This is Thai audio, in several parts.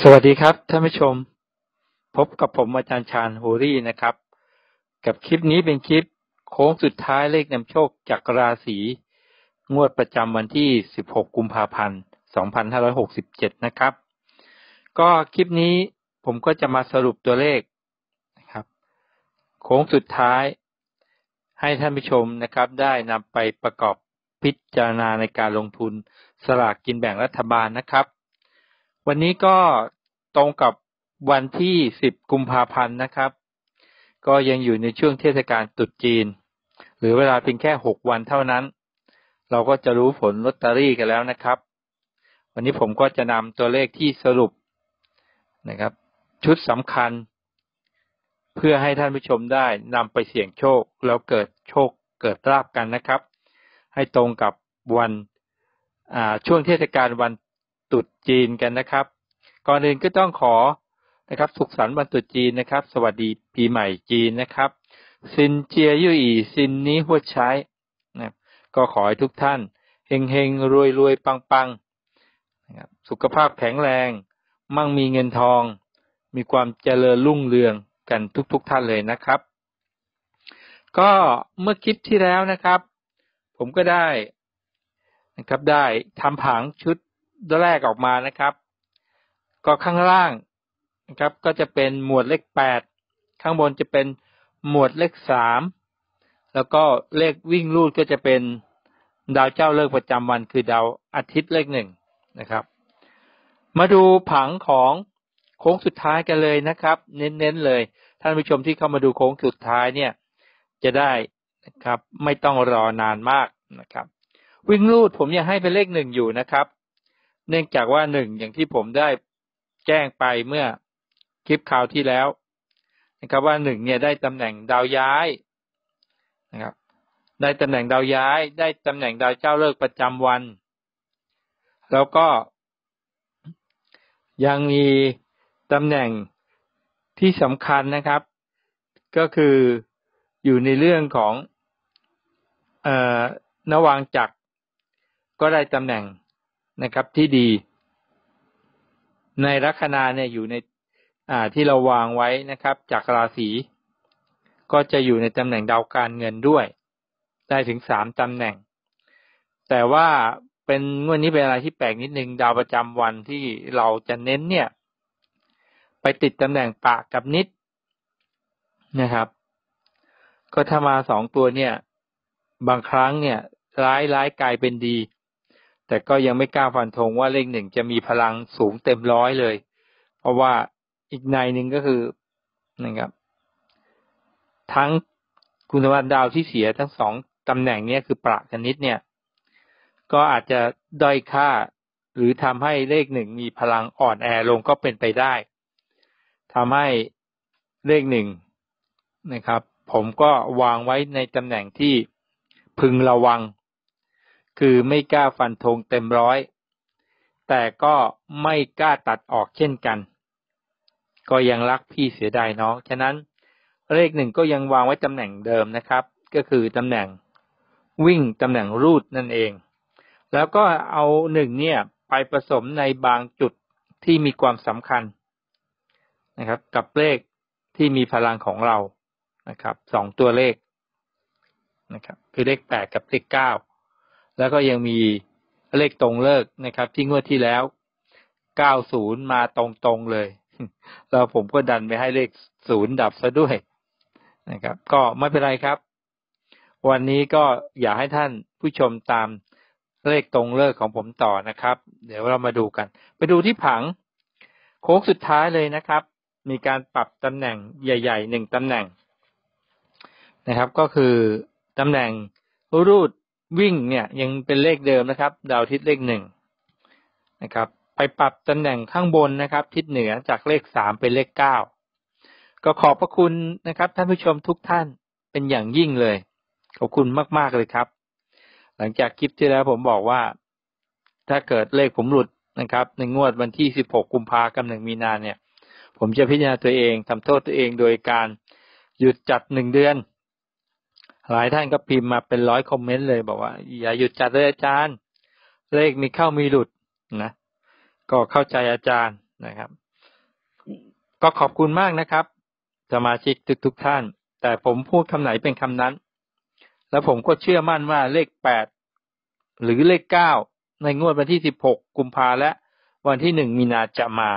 สวัสดีครับท่านผู้ชมพบกับผมอาจารย์ชาญโฮรี่นะครับกับคลิปนี้เป็นคลิปโค้งสุดท้ายเลขนำโชคจากราศีงวดประจำวันที่16กุมภาพันธ์2567นะครับก็คลิปนี้ผมก็จะมาสรุปตัวเลขนะครับโค้งสุดท้ายให้ท่านผู้ชมนะครับได้นำไปประกอบพิจารณาในการลงทุนสลากกินแบ่งรัฐบาลนะครับวันนี้ก็ตรงกับวันที่10กุมภาพันธ์นะครับก็ยังอยู่ในช่วงเทศกาลตรุษจีนหรือเวลาเพียงแค่6วันเท่านั้นเราก็จะรู้ผลลอตเตอรี่กันแล้วนะครับวันนี้ผมก็จะนำตัวเลขที่สรุปนะครับชุดสำคัญเพื่อให้ท่านผู้ชมได้นำไปเสี่ยงโชคแล้วเกิดโชคเกิดลาภกันนะครับให้ตรงกับวันช่วงเทศกาลวันตรุษจีนกันนะครับก่อนอื่นก็ต้องขอนะครับสุขสันต์วันตรุษจีนนะครับสวัสดีปีใหม่จีนนะครับซินเจียยู่อีซินนี้หัวใช้นะก็ขอให้ทุกท่านเฮงๆรวยๆปังๆนะครับสุขภาพแข็งแรงมั่งมีเงินทองมีความเจริญรุ่งเรืองกันทุกท่านเลยนะครับก็เมื่อคลิปที่แล้วนะครับผมก็ได้นะครับได้ทำผังชุดตัวแรกออกมานะครับก็ข้างล่างนะครับก็จะเป็นหมวดเลข8ข้างบนจะเป็นหมวดเลข3แล้วก็เลขวิ่งรูดก็จะเป็นดาวเจ้าฤกษ์ประจำวันคือดาวอาทิตย์เลข1นะครับมาดูผังของโค้งสุดท้ายกันเลยนะครับเน้นๆเลยท่านผู้ชมที่เข้ามาดูโค้งสุดท้ายเนี่ยจะได้นะครับไม่ต้องรอนานมากนะครับวิ่งรูดผมยังให้เป็นเลข1อยู่นะครับเนื่องจากว่า1อย่างที่ผมได้แจ้งไปเมื่อคลิปข่าวที่แล้วนะครับว่า1เนี่ยได้ตำแหน่งดาวย้ายนะครับได้ตำแหน่งดาวย้ายได้ตำแหน่งดาวเจ้าฤกษ์ประจำวันแล้วก็ยังมีตำแหน่งที่สำคัญนะครับก็คืออยู่ในเรื่องของนวังจักรก็ได้ตำแหน่งนะครับที่ดีในลัคนาเนี่ยอยู่ในที่เราวางไว้นะครับจากราศีก็จะอยู่ในตำแหน่งดาวการเงินด้วยได้ถึง3ตำแหน่งแต่ว่าเป็นงวดนี้เป็นอะไรที่แปลกนิดนึงดาวประจำวันที่เราจะเน้นเนี่ยไปติดตำแหน่งปะกับนิดนะครับก็ถ้ามา2ตัวเนี่ยบางครั้งเนี่ยร้ายกลายเป็นดีแต่ก็ยังไม่กล้าฟันธงว่าเลข1จะมีพลังสูงเต็มร้อยเลยเพราะว่าอีกในหนึ่งก็คือนะครับทั้งคุณสมบัติดาวที่เสียทั้ง2ตำแหน่งนี้คือประกันนิดเนี่ยก็อาจจะด้อยค่าหรือทำให้เลข1มีพลังอ่อนแอลงก็เป็นไปได้ทำให้เลข1นะครับผมก็วางไว้ในตำแหน่งที่พึงระวังคือไม่กล้าฟันธงเต็มร้อยแต่ก็ไม่กล้าตัดออกเช่นกันก็ยังรักพี่เสียดายน้องฉะนั้นเลข1ก็ยังวางไว้ตำแหน่งเดิมนะครับก็คือตำแหน่งวิ่งตำแหน่งรูดนั่นเองแล้วก็เอา1เนี่ยไปผสมในบางจุดที่มีความสำคัญนะครับกับเลขที่มีพลังของเรานะครับ2ตัวเลขนะครับคือเลข8กับเลข9แล้วก็ยังมีเลขตรงเลิกนะครับที่งวดที่แล้ว90มาตรงๆเลยแล้วผมก็ดันไปให้เลข0ดับซะด้วยนะครับก็ไม่เป็นไรครับวันนี้ก็อยากให้ท่านผู้ชมตามเลขตรงเลิกของผมต่อนะครับเดี๋ยวเรามาดูกันไปดูที่ผังโค้งสุดท้ายเลยนะครับมีการปรับตำแหน่งใหญ่ๆ1ตำแหน่งนะครับก็คือตำแหน่งรูดวิ่งเนี่ยยังเป็นเลขเดิมนะครับดาวทิศเลข1นะครับไปปรับตำแหน่งข้างบนนะครับทิศเหนือจากเลข3เป็นเลข9ก็ขอบพระคุณนะครับท่านผู้ชมทุกท่านเป็นอย่างยิ่งเลยขอบคุณมากๆเลยครับหลังจากคลิปที่แล้วผมบอกว่าถ้าเกิดเลขผมหลุดนะครับในงวดวันที่16กุมภาพันธ์ 1 มีนาเนี่ยผมจะพิจารณาตัวเองทำโทษตัวเองโดยการหยุดจัด1เดือนหลายท่านก็พิมพ์มาเป็น100คอมเมนต์เลยบอกว่าอย่าหยุดจัดเลยอาจารย์เลขมีเข้ามีหลุดนะก็เข้าใจอาจารย์ นะครับก็ขอบคุณมากนะครับสมาชิกทุกท่านแต่ผมพูดคำไหนเป็นคำนั้นแล้วผมก็เชื่อมั่นว่าเลข8หรือเลข9ในงวดวันที่16กุมภาพันธ์และวันที่1มีนาจะมา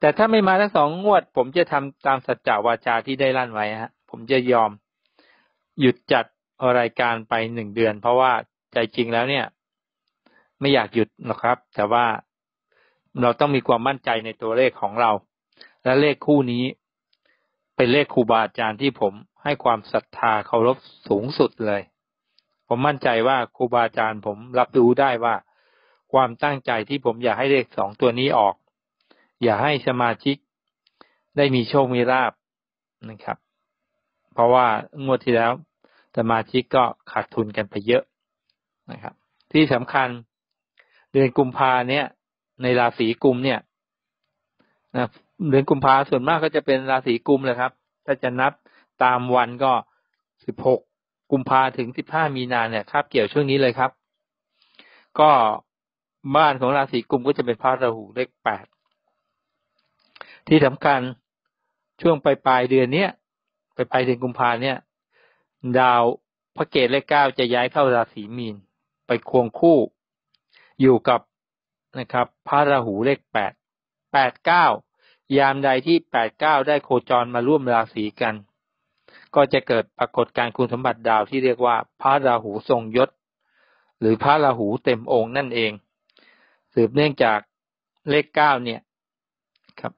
แต่ถ้าไม่มาทั้ง2งวดผมจะทำตามสัจจวาจาที่ได้ลั่นไว้ฮะผมจะยอมหยุดจัดรายการไป1เดือนเพราะว่าใจจริงแล้วเนี่ยไม่อยากหยุดหรอกครับแต่ว่าเราต้องมีความมั่นใจในตัวเลขของเราและเลขคู่นี้เป็นเลขครูบาอาจารย์ที่ผมให้ความศรัทธาเคารพสูงสุดเลยผมมั่นใจว่าครูบาอาจารย์ผมรับรู้ได้ว่าความตั้งใจที่ผมอยากให้เลขสองตัวนี้ออกอย่าให้สมาชิกได้มีโชคมีลาภนะครับเพราะว่างวดที่แล้วสมาชิกก็ขาดทุนกันไปเยอะนะครับที่สำคัญเดือนกุมภาเนี่ยในราศีกุมเนี่ยนะเดือนกุมภาส่วนมากก็จะเป็นราศีกุมแหละครับถ้าจะนับตามวันก็16กุมภาถึง15มีนาเนี่ยคาบเกี่ยวช่วงนี้เลยครับก็บ้านของราศีกุมก็จะเป็นพระราหูเลข8ที่สำคัญช่วงปลายเดือนเนี้ยปลายเดือนกุมภาเนี่ยดาวพระเกศเลข9จะย้ายเข้าราศีมีนไปควงคู่อยู่กับนะครับพระราหูเลข8 8 9ยามใดที่8 9ได้โคจรมาร่วมราศีกันก็จะเกิดปรากฏการณ์คุณสมบัติดาวที่เรียกว่าพระราหูทรงยศหรือพระราหูเต็มองค์นั่นเองสืบเนื่องจากเลข9เนี่ยครับ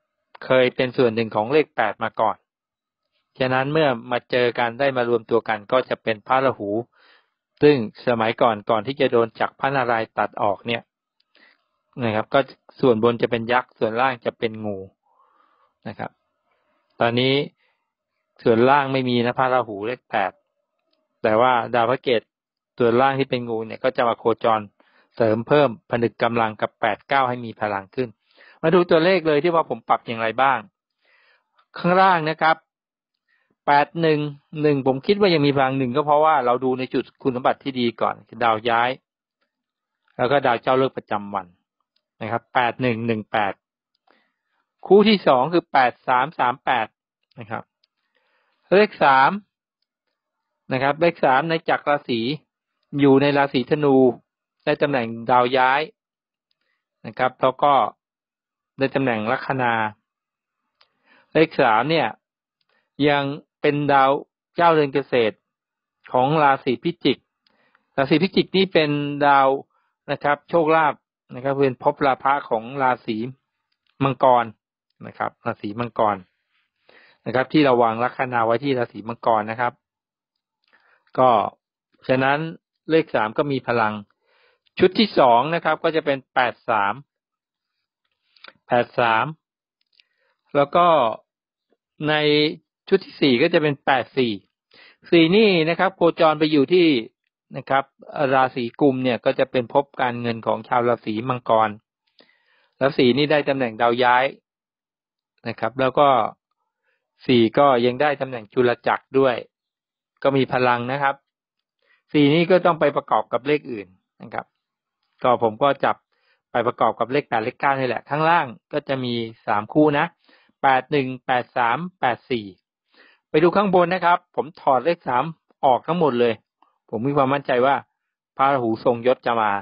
เคยเป็นส่วนหนึ่งของเลข8มาก่อนฉะนั้นเมื่อมาเจอกันได้มารวมตัวกันก็จะเป็นพระราหูซึ่งสมัยก่อนที่จะโดนจักรพระนารายณ์ตัดออกเนี่ยนะครับก็ส่วนบนจะเป็นยักษ์ส่วนล่างจะเป็นงูนะครับตอนนี้ส่วนล่างไม่มีนะพระราหูเลข8แต่ว่าดาวพระเกศส่วนล่างที่เป็นงูเนี่ยก็จะมาโคจรเสริมเพิ่มผนึกกำลังกับ8 9ให้มีพลังขึ้นมาดูตัวเลขเลยที่ว่าผมปรับอย่างไรบ้างข้างล่างนะครับ8 1 1ผมคิดว่ายังมีพลัง1ก็เพราะว่าเราดูในจุดคุณสมบัติที่ดีก่อนดาวย้ายแล้วก็ดาวเจ้าฤกษ์ประจำวันนะครับ8 1 1 8คู่ที่2คือ8 3 3 8นะครับเลข3นะครับเลข3ในจักรราศีอยู่ในราศีธนูได้ตำแหน่งดาวย้ายนะครับแล้วก็ได้ตำแหน่งลัคนาเลข3เนี่ยยังเป็นดาวเจ้าเรือนเกษตรของราศีพิจิกนี่เป็นดาวนะครับโชคลาภนะครับเป็นภพราภะของราศีมังกรนะครับราศีมังกรนะครับที่เราวางลัคนาไว้ที่ราศีมังกรนะครับก็ฉะนั้นเลข3ก็มีพลังชุดที่2นะครับก็จะเป็น83แล้วก็ในชุดที่4ก็จะเป็น84นี่นะครับโคจรไปอยู่ที่นะครับราศีกุมเนี่ยก็จะเป็นภพการเงินของชาวราศีมังกรราศีนี่ได้ตำแหน่งดาวย้ายนะครับแล้วก็4ก็ยังได้ตำแหน่งจุลจักรด้วยก็มีพลังนะครับ4นี้ก็ต้องไปประกอบกับเลขอื่นนะครับก็ผมก็จับไปประกอบกับเลข8เลข9นี่แหละข้างล่างก็จะมี3คู่นะ8 1 8 3 8 4ไปดูข้างบนนะครับผมถอดเลข3ออกทั้งหมดเลยผมมีความมั่นใจว่าพระราหูทรงยศจะมา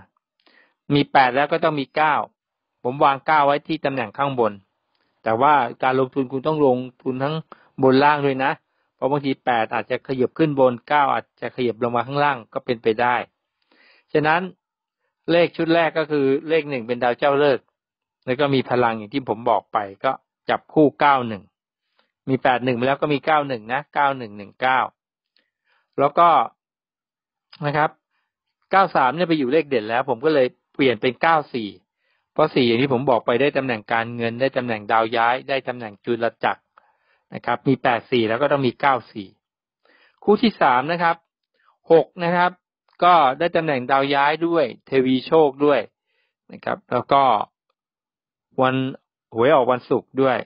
มี8แล้วก็ต้องมี9ผมวาง9ไว้ที่ตำแหน่งข้างบนแต่ว่าการลงทุนคุณต้องลงทุนทั้งบนล่างด้วยนะเพราะบางที8อาจจะขยับขึ้นบน9อาจจะขยับลงมาข้างล่างก็เป็นไปได้ฉะนั้นเลขชุดแรกก็คือเลข1เป็นดาวเจ้าฤกษ์แล้วก็มีพลังอย่างที่ผมบอกไปก็จับคู่91มี81ไปแล้วก็มี91นะ9119แล้วก็นะครับ93เนี่ยไปอยู่เลขเด่นแล้วผมก็เลยเปลี่ยนเป็น94เพราะ4อย่างที่ผมบอกไปได้ตำแหน่งการเงินได้ตำแหน่งดาวย้ายได้ตำแหน่งจุลจักรนะครับมี84แล้วก็ต้องมี94คู่ที่3นะครับ6นะครับก็ได้ตำแหน่งดาวย้ายด้วยเทวีโชคด้วยนะครับแล้วก็วันหวยออกวันศุกร์ด้วย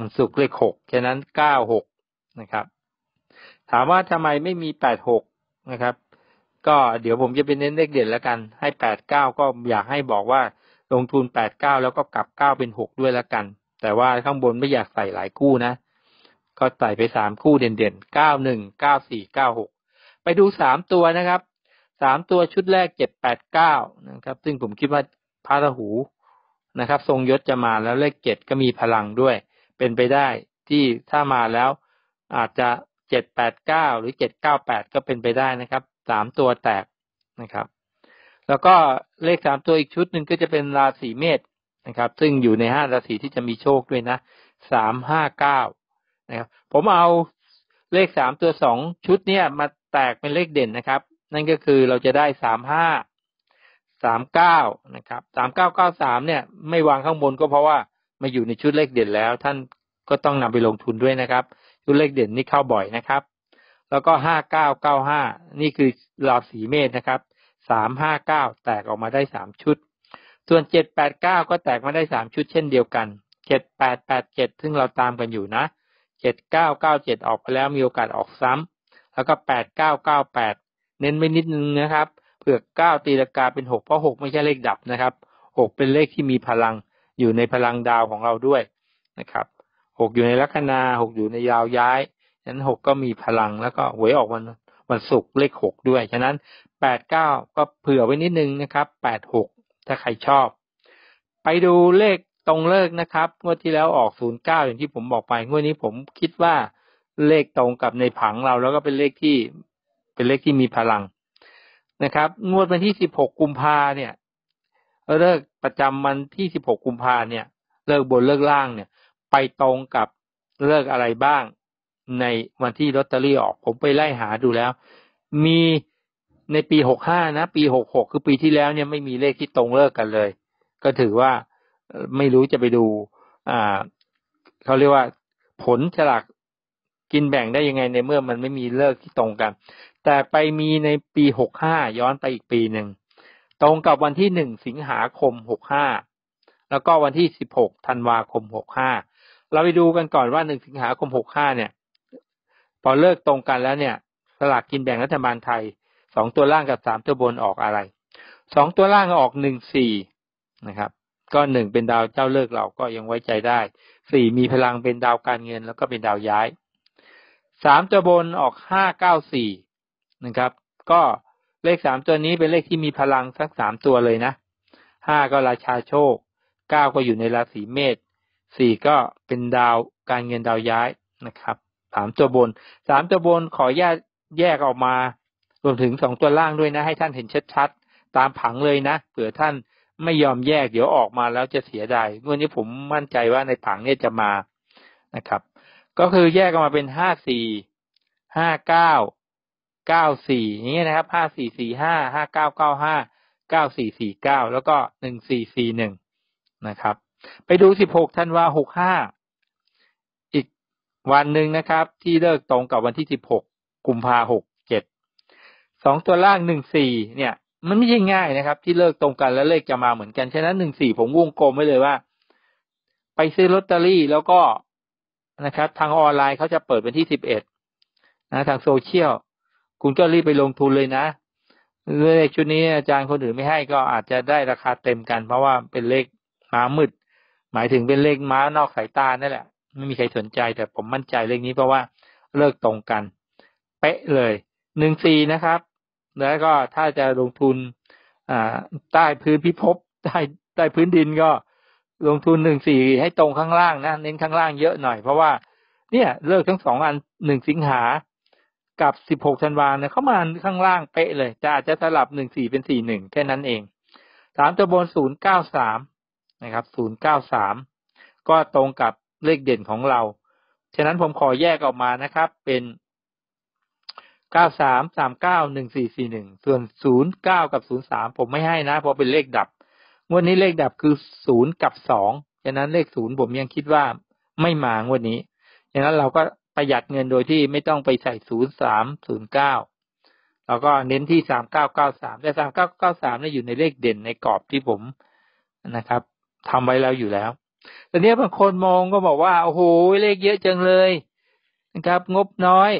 วันศุกร์เลข6ฉะนั้น96นะครับถามว่าทำไมไม่มี86นะครับก็เดี๋ยวผมจะไปเน้นเลขเด่นแล้วกันให้89ก็อยากให้บอกว่า ลงทุน8-9แล้วก็กลับ9เป็น6ด้วยละกันแต่ว่าข้างบนไม่อยากใส่หลายคู่นะก็ใส่ไป3คู่เด่นๆ91 94 96ไปดู3ตัวนะครับ3ตัวชุดแรก789นะครับซึ่งผมคิดว่าพระราหูนะครับทรงยศจะมาแล้วเลข7ก็มีพลังด้วยเป็นไปได้ที่ถ้ามาแล้วอาจจะ789หรือ798ก็เป็นไปได้นะครับ3ตัวแตกนะครับแล้วก็เลข3ตัวอีกชุดหนึ่งก็จะเป็นราศีเมษนะครับซึ่งอยู่ใน5ราศีที่จะมีโชคด้วยนะ359นะครับผมเอาเลข3ตัว2ชุดเนี่ยมาแตกเป็นเลขเด่นนะครับนั่นก็คือเราจะได้35 39นะครับ3993เนี่ยไม่วางข้างบนก็เพราะว่ามาอยู่ในชุดเลขเด่นแล้วท่านก็ต้องนำไปลงทุนด้วยนะครับชุดเลขเด่นนี่เข้าบ่อยนะครับแล้วก็5995นี่คือราศีเมษนะครับ359แตกออกมาได้3ชุดส่วน789ก็แตกมาได้3ชุดเช่นเดียวกัน7887ซึ่งเราตามกันอยู่นะ7997ออกไปแล้วมีโอกาสออกซ้ำแล้วก็8998เน้นไว้นิดนึงนะครับเผื่อ9ตีลังกาเป็น6เพราะ6ไม่ใช่เลขดับนะครับ6เป็นเลขที่มีพลังอยู่ในพลังดาวของเราด้วยนะครับ6อยู่ในลัคนา6อยู่ในดาวย้ายฉะนั้น6ก็มีพลังแล้วก็หวยออกวันศุกร์เลข6ด้วยฉะนั้น89ก็เผื่อไว้นิดนึงนะครับ86ถ้าใครชอบไปดูเลขตรงเลิกนะครับงวดที่แล้วออก09อย่างที่ผมบอกไปงวดนี้ผมคิดว่าเลขตรงกับในผังเราแล้วก็เป็นเลขที่มีพลังนะครับงวดวันที่16กุมภาเนี่ยเลิกประจำวันที่16กุมภาเนี่ยเลิกบนเลิกล่างเนี่ยไปตรงกับเลิกอะไรบ้างในวันที่ลอตเตอรี่ออกผมไปไล่หาดูแล้วมีในปี65นะปี66คือปีที่แล้วเนี่ยไม่มีเลขที่ตรงเลิกกันเลยก็ถือว่าไม่รู้จะไปดูเขาเรียกว่าผลฉลากกินแบ่งได้ยังไงในเมื่อมันไม่มีเลิกที่ตรงกันแต่ไปมีในปี65ย้อนไปอีกปีหนึ่งตรงกับวันที่1สิงหาคม65แล้วก็วันที่16ธันวาคม65เราไปดูกันก่อนว่า1สิงหาคม65เนี่ยพอเลิกตรงกันแล้วเนี่ยสลากกินแบ่งรัฐบาลไทย2ตัวล่างกับ3ตัวบนออกอะไร2ตัวล่างออก14นะครับก็1เป็นดาวเจ้าเลิกเราก็ยังไว้ใจได้4มีพลังเป็นดาวการเงินแล้วก็เป็นดาวย้าย3ตัวบนออก594นะครับก็เลข3ตัวนี้เป็นเลขที่มีพลังสัก3ตัวเลยนะ5ก็ราชาโชค9ก็อยู่ในราศีเมษ4ก็เป็นดาวการเงินดาวย้ายนะครับ3ตัวบนขอญาตแยกออกมารวมถึง2ตัวล่างด้วยนะให้ท่านเห็นชัดๆตามผังเลยนะเผื่อท่านไม่ยอมแยกเดี๋ยวออกมาแล้วจะเสียดายวันนี้ผมมั่นใจว่าในผังเนี่ยจะมานะครับก็คือแยกออกมาเป็น54 59 94อย่างเงี้ยนะครับ5445 5995 9449แล้วก็1441นะครับไปดู16 ธันวาคม 65อีกวันหนึ่งนะครับที่เลิกตรงกับวันที่16 กุมภาพันธ์ 672ตัวล่าง14เนี่ยมันไม่ใช่ง่ายนะครับที่เลิกตรงกันแล้วเลขจะมาเหมือนกันฉะนั้น14ผมวงกลมไว้เลยว่าไปซื้อลอตเตอรี่แล้วก็นะครับทางออนไลน์เขาจะเปิดวันที่11นะทางโซเชียลคุณก็รีบไปลงทุนเลยนะเลขชุดนี้อาจารย์คนอื่นไม่ให้ก็อาจจะได้ราคาเต็มกันเพราะว่าเป็นเลขม้ามืดหมายถึงเป็นเลขม้านอกสายตานั่นแหละไม่มีใครสนใจแต่ผมมั่นใจเลขนี้เพราะว่าเลิกตรงกันเป๊ะเลย14นะครับแล้วก็ถ้าจะลงทุนใต้พื้นพิภพใต้พื้นดินก็ลงทุน14ให้ตรงข้างล่างนะเน้นข้างล่างเยอะหน่อยเพราะว่าเนี่ยเลิกทั้ง2อัน1สิงหากับ16ธันวาคมเนี่ยเข้ามาข้างล่างเป๊ะเลยแต่อาจจะสลับ14เป็น41แค่นั้นเอง3ตัวบน093นะครับ093ก็ตรงกับเลขเด่นของเราฉะนั้นผมขอแยกออกมานะครับเป็น93 39 1441ส่วน09กับ03ผมไม่ให้นะเพราะเป็นเลขดับงวดนี้เลขดับคือ0กับ2ฉะนั้นเลข0ผมยังคิดว่าไม่มางวดนี้ฉะนั้นเราก็ประหยัดเงินโดยที่ไม่ต้องไปใส่03 09แล้วก็เน้นที่3993แต่3993เนี่ยอยู่ในเลขเด่นในกรอบที่ผมนะครับทำไว้แล้วอยู่แล้วตอนนี้บางคนมองก็บอกว่าโอ้โหเลขเยอะจังเลยนะครับงบน้อย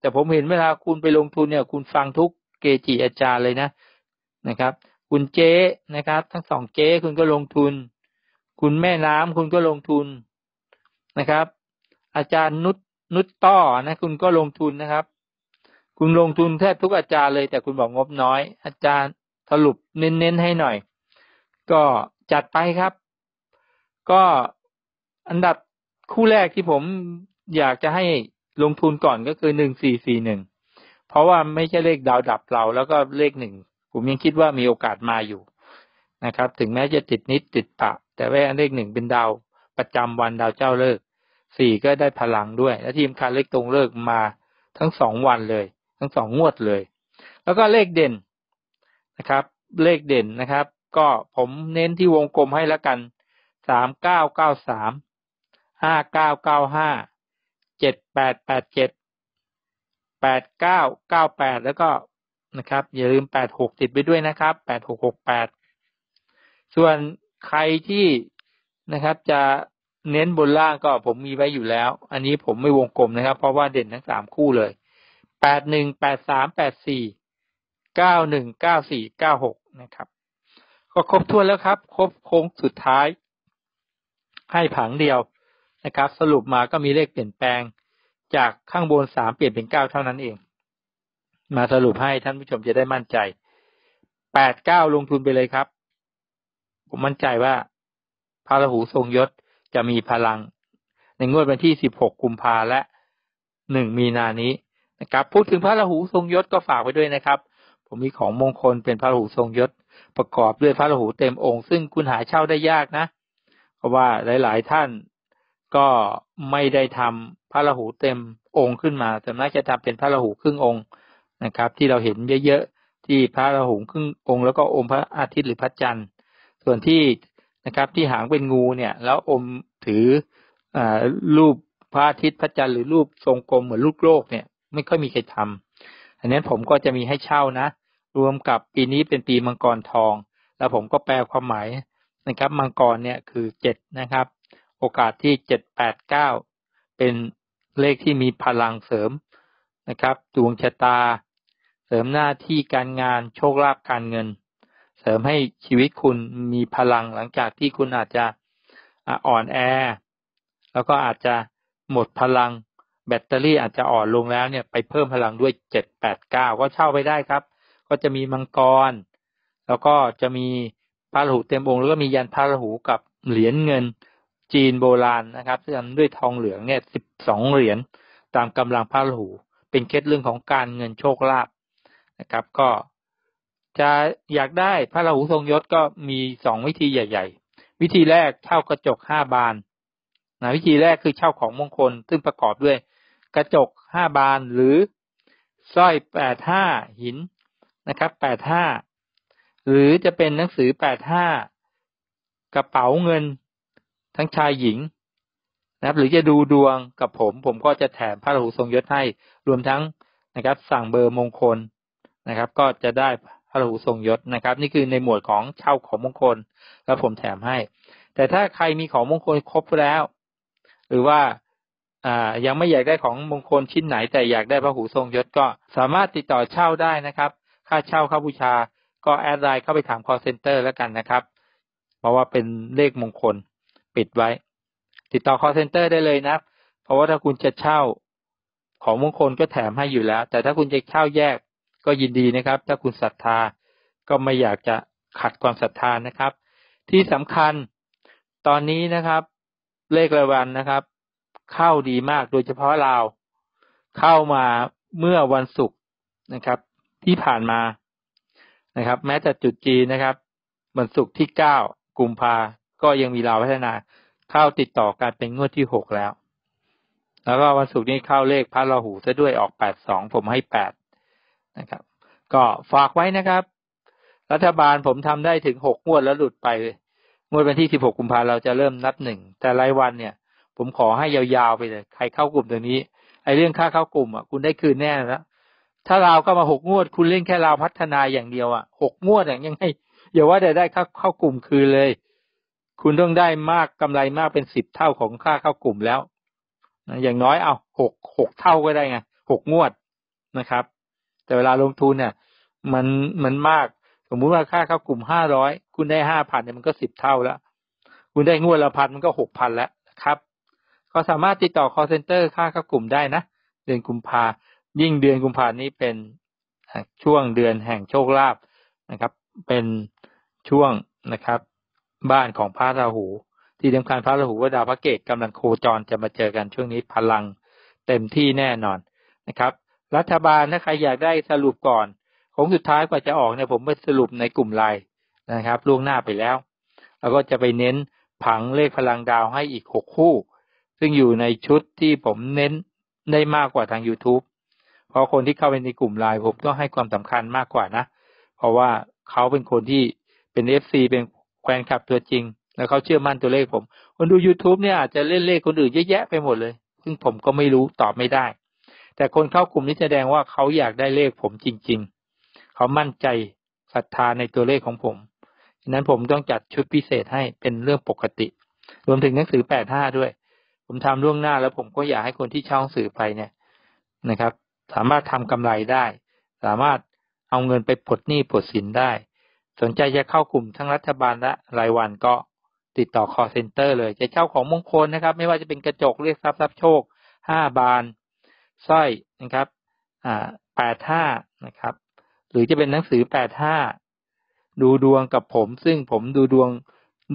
แต่ผมเห็นเวลาคุณไปลงทุนเนี่ยคุณฟังทุกเกจิอาจารย์เลยนะครับ คุณเจ๊นะครับทั้งสองเจ๊คุณก็ลงทุนคุณแม่น้ำคุณก็ลงทุนนะครับอาจารย์นุชต้อนะคุณก็ลงทุนนะครับคุณลงทุนแทบทุกอาจารย์เลยแต่คุณบอกงบน้อยอาจารย์สรุปเน้นๆให้หน่อยก็จัดไปครับก็อันดับคู่แรกที่ผมอยากจะให้ลงทุนก่อนก็คือ1441เพราะว่าไม่ใช่เลขดาวดับเราแล้วก็เลข1ผมยังคิดว่ามีโอกาสมาอยู่นะครับถึงแม้จะติดนิดติดปะแต่ว่าเลข1เป็นดาวประจำวันดาวเจ้าฤกษ์4ก็ได้พลังด้วยและทีมคันเลขตรงเลิกมาทั้ง2วันเลยทั้ง2งวดเลยแล้วก็เลขเด่นนะครับเลขเด่นนะครับก็ผมเน้นที่วงกลมให้แล้วกัน3993 5995 7887 8998แล้วก็นะครับอย่าลืม86ติดไปด้วยนะครับ8668ส่วนใครที่นะครับจะเน้นบนล่างก็ผมมีไว้อยู่แล้วอันนี้ผมไม่วงกลมนะครับเพราะว่าเด่นทั้ง3คู่เลย81 83 84 91 94 96นะครับก็ครบถ้วนแล้วครับครบโค้งสุดท้ายให้ผังเดียวนะครับสรุปมาก็มีเลขเปลี่ยนแปลงจากข้างบน3เปลี่ยนเป็น9เท่านั้นเองมาสรุปให้ท่านผู้ชมจะได้มั่นใจ89ลงทุนไปเลยครับผมมั่นใจว่าพระราหูทรงยศจะมีพลังในงวดวันที่16กุมภาพันธ์และ1มีนานี้นะครับพูดถึงพระราหูทรงยศก็ฝากไว้ด้วยนะครับผมมีของมงคลเป็นพระราหูทรงยศประกอบด้วยพระราหูเต็มองค์ซึ่งคุณหาเช่าได้ยากนะเพราะว่าหลายๆท่านก็ไม่ได้ทำพระราหูเต็มองค์ขึ้นมาแต่น่าจะทำเป็นพระราหูครึ่งองค์นะครับที่เราเห็นเยอะๆที่พระราหูครึ่งองค์แล้วก็อมพระอาทิตย์หรือพระจันทร์ส่วนที่นะครับที่หางเป็นงูเนี่ยแล้วอมถือรูปพระอาทิตย์พระจันทร์หรือรูปทรงกลมเหมือนลูกโลกเนี่ยไม่ค่อยมีใครทำอันนี้ผมก็จะมีให้เช่านะรวมกับปีนี้เป็นปีมังกรทองแล้วผมก็แปลความหมายนะครับมังกรเนี่ยคือ7นะครับโอกาสที่789เป็นเลขที่มีพลังเสริมนะครับดวงชะตาเสริมหน้าที่การงานโชคลาภการเงินเสริมให้ชีวิตคุณมีพลังหลังจากที่คุณอาจจะอ่อนแอแล้วก็อาจจะหมดพลังแบตเตอรี่อาจจะอ่อนลงแล้วเนี่ยไปเพิ่มพลังด้วย789ก็เช่าไปได้ครับก็จะมีมังกรแล้วก็จะมีพระราหูเต็มองค์แล้วก็มียันพระราหูกับเหรียญเงินจีนโบราณนะครับซึ่งทำด้วยทองเหลืองเนี่ย12เหรียญตามกำลังพระราหูเป็นเคล็ดเรื่องของการเงินโชคลาภนะครับก็จะอยากได้พระราหูทรงยศก็มี2วิธีใหญ่ๆวิธีแรกเช่ากระจก5บานนะวิธีแรกคือเช่าของมงคลซึ่งประกอบด้วยกระจก5บานหรือสร้อย85หินนะครับ85หรือจะเป็นหนังสือ85กระเป๋าเงินทั้งชายหญิงนะครับหรือจะดูดวงกับผมก็จะแถมพระราหูทรงยศให้รวมทั้งนะครับสั่งเบอร์มงคลนะครับก็จะได้พระราหูทรงยศนะครับนี่คือในหมวดของเช่าของมงคลแล้วผมแถมให้แต่ถ้าใครมีของมงคลครบแล้วหรือว่ายังไม่อยากได้ของมงคลชิ้นไหนแต่อยากได้พระราหูทรงยศก็สามารถติดต่อเช่าได้นะครับค่าเช่าค่าบูชาก็แอดไลน์เข้าไปถาม call center แล้วกันนะครับเพราะว่าเป็นเลขมงคลปิดไว้ติดต่อ call center ได้เลยนะเพราะว่าถ้าคุณจะเช่าของมงคลก็แถมให้อยู่แล้วแต่ถ้าคุณจะเช่าแยกก็ยินดีนะครับถ้าคุณศรัทธาก็ไม่อยากจะขัดความศรัทธานะครับที่สำคัญตอนนี้นะครับเลขรายวันนะครับเข้าดีมากโดยเฉพาะเราเข้ามาเมื่อวันศุกร์นะครับที่ผ่านมานะครับแม้แต่จุดจีนนะครับวันศุกร์ที่9กุมภาก็ยังมีราวพัฒนาเข้าติดต่อกันเป็นงวดที่6แล้วแล้วก็วันศุกร์นี้เข้าเลขพระราหูซะด้วยออก82ผมให้8นะครับก็ฝากไว้นะครับรัฐบาลผมทำได้ถึง6งวดแล้วหลุดไปงวดวันที่16กุมภาเราจะเริ่มนับ1แต่รายวันเนี่ยผมขอให้ยาวๆไปเลยใครเข้ากลุ่มตัวนี้ไอ้เรื่องค่าเข้ากลุ่มอ่ะคุณได้คืนแน่แล้วถ้าเราเข้ามา6งวดคุณเล่นแค่เราพัฒนาอย่างเดียวอ่ะ6งวดอย่างยังให้อย่าว่าแต่ได้เข้ากลุ่มคืนเลยคุณต้องได้มากกำไรมากเป็น10เท่าของค่าเข้ากลุ่มแล้วอย่างน้อยเอา6เท่าก็ได้ไง6งวดนะครับแต่เวลาลงทุนเนี่ยมันมาก สมมุติว่าค่าเข้ากลุ่ม500คุณได้ 5,000 เนี่ยมันก็10เท่าแล้วคุณได้งวดละพันมันก็ 6,000 แล้วนะครับก็สามารถติดต่อ call center ค่าเข้ากลุ่มได้นะเดือนกุมภายิ่งเดือนกุมภานี้เป็นช่วงเดือนแห่งโชคลาภนะครับเป็นช่วงนะครับบ้านของพระราหูที่สำคัญพระราหูกับดาวพระเกตุกำลังโคจรจะมาเจอกันช่วงนี้พลังเต็มที่แน่นอนนะครับรัฐบาลถ้าใครอยากได้สรุปก่อนของสุดท้ายกว่าจะออกเนี่ยผมไปสรุปในกลุ่มไลน์นะครับล่วงหน้าไปแล้วแล้วก็จะไปเน้นผังเลขพลังดาวให้อีก6คู่ซึ่งอยู่ในชุดที่ผมเน้นได้มากกว่าทาง YouTube เพราะคนที่เข้าไปในกลุ่มไลน์ผมก็ให้ความสำคัญมากกว่านะเพราะว่าเขาเป็นคนที่เป็น FC เป็นแฟนคลับตัวจริงแล้วเขาเชื่อมั่นตัวเลขผมคนดู YouTube เนี่ยอาจจะเล่นเลขคนอื่นเยอะแยะไปหมดเลยซึ่งผมก็ไม่รู้ตอบไม่ได้แต่คนเข้ากลุ่มนี้แสดงว่าเขาอยากได้เลขผมจริงๆเขามั่นใจศรัทธาในตัวเลขของผมฉะนั้นผมต้องจัดชุดพิเศษให้เป็นเรื่องปกติรวมถึงหนังสือ85ด้วยผมทำล่วงหน้าแล้วผมก็อยากให้คนที่เช่าหนังสือไปเนี่ยนะครับสามารถทำกำไรได้สามารถเอาเงินไปปลดหนี้ปลดสินได้สนใจจะเข้ากลุ่มทั้งรัฐบาลและรายวันก็ติดต่อ call center เลยจะเช่าของมงคลนะครับไม่ว่าจะเป็นกระจกเรียกทรัพย์รับโชค5บานสร้อยนะครับ85นะครับหรือจะเป็นหนังสือ85ดูดวงกับผมซึ่งผมดูดวง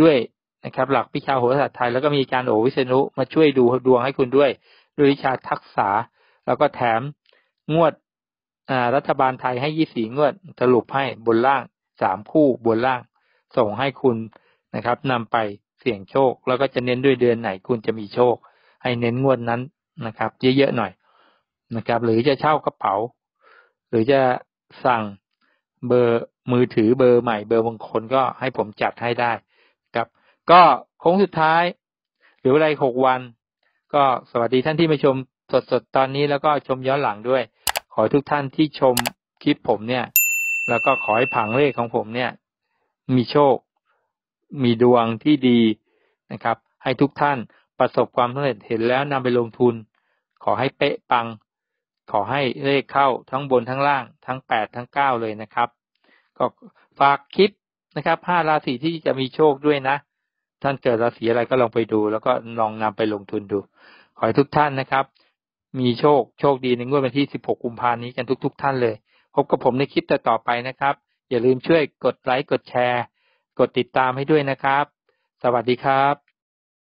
ด้วยนะครับหลักวิชาโหราศาสตร์ไทยแล้วก็มีอาจารย์โอวิษณุมาช่วยดูดวงให้คุณด้วยวิชาทักษะแล้วก็แถมงวดรัฐบาลไทยให้24งวดสรุปให้บนล่าง3คู่บนล่างส่งให้คุณนะครับนำไปเสี่ยงโชคแล้วก็จะเน้นด้วยเดือนไหนคุณจะมีโชคให้เน้นงวดนั้นนะครับเยอะๆหน่อยนะครับหรือจะเช่ากระเป๋าหรือจะสั่งเบอร์มือถือเบอร์ใหม่เบอร์มงคลก็ให้ผมจัดให้ได้ครับก็คงสุดท้ายหรือเวลา6วันก็สวัสดีท่านที่มาชมสดๆตอนนี้แล้วก็ชมย้อนหลังด้วยขอทุกท่านที่ชมคลิปผมเนี่ยแล้วก็ขอให้ผังเลขของผมเนี่ยมีโชคมีดวงที่ดีนะครับให้ทุกท่านประสบความสำเร็จเห็นแล้วนำไปลงทุนขอให้เป๊ะปังขอให้เลขเข้าทั้งบนทั้งล่างทั้ง8ทั้ง9เลยนะครับก็ฝากคลิปนะครับ5ราศีที่จะมีโชคด้วยนะท่านเกิดราศีอะไรก็ลองไปดูแล้วก็ลองนำไปลงทุนดูขอให้ทุกท่านนะครับมีโชคดีในงวดวันที่16กุมภาพันธ์นี้กันทุกท่านเลยพบกับผมในคลิปต่อไปนะครับอย่าลืมช่วยกดไลค์กดแชร์กดติดตามให้ด้วยนะครับสวัสดีครับ